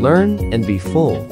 Learn and be full.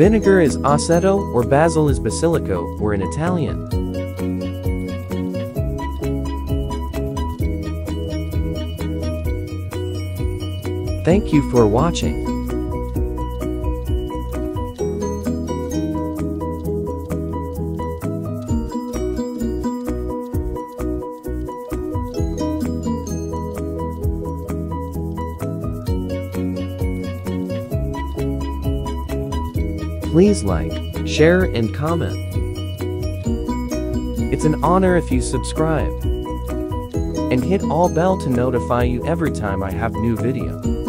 Vinegar is aceto or basil is basilico, or in Italian. Thank you for watching. Please like, share, and comment. It's an honor if you subscribe. And hit all bell to notify you every time I have new video.